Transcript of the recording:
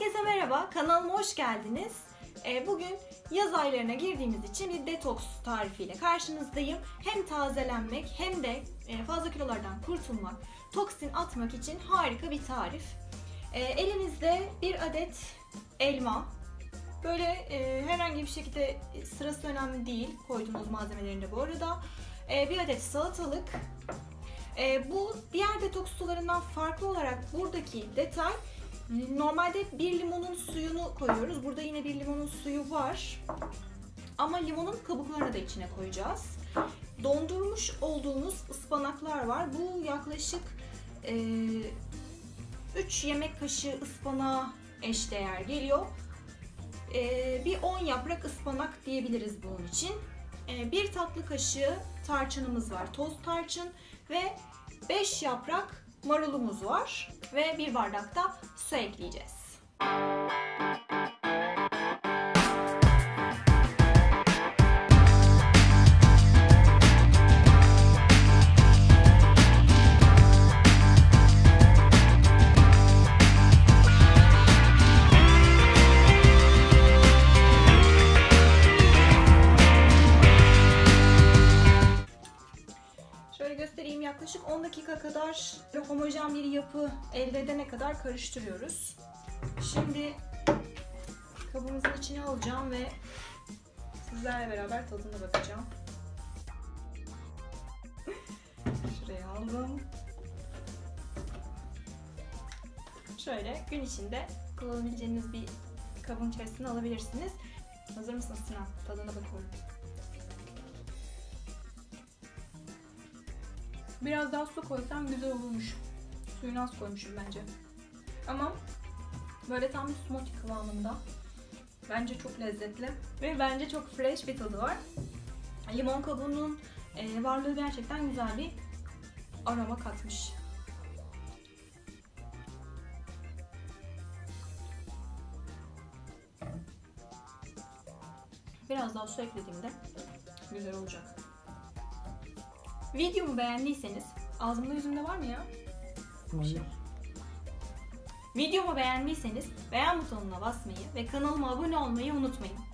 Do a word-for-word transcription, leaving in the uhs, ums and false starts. Herkese merhaba, kanalıma hoş geldiniz. Bugün yaz aylarına girdiğimiz için bir detoks tarifiyle karşınızdayım. Hem tazelenmek hem de fazla kilolardan kurtulmak, toksin atmak için harika bir tarif. Elimizde bir adet elma. Böyle herhangi bir şekilde sırası önemli değil koyduğunuz malzemelerinde bu arada. Bir adet salatalık. Bu diğer detoks sularından farklı olarak buradaki detay, normalde bir limonun suyunu koyuyoruz. Burada yine bir limonun suyu var. Ama limonun kabuklarını da içine koyacağız. Dondurmuş olduğumuz ıspanaklar var. Bu yaklaşık e, üç yemek kaşığı ıspanağa eşdeğer geliyor. E, bir on yaprak ıspanak diyebiliriz bunun için. E, bir tatlı kaşığı tarçınımız var. Toz tarçın ve beş yaprak marulumuz var ve bir bardak da su ekleyeceğiz. Yaklaşık on dakika kadar homojen bir yapı elde edene kadar karıştırıyoruz. Şimdi kabımızın içine alacağım ve sizlerle beraber tadına bakacağım. Şuraya aldım. Şöyle gün içinde kullanabileceğiniz bir kabın içerisine alabilirsiniz. Hazır mısınız Sinan? Tadına bakıyorum. Biraz daha su koysam güzel olurmuş. Suyunu az koymuşum bence. Ama böyle tam bir smoothie kıvamında. Bence çok lezzetli ve bence çok fresh bir tadı var. Limon kabuğunun varlığı gerçekten güzel bir aroma katmış. Biraz daha su eklediğimde güzel olacak. Videomu beğendiyseniz, ağzımda yüzümde var mı ya? Hayır. Videomu beğendiyseniz beğen butonuna basmayı ve kanalıma abone olmayı unutmayın.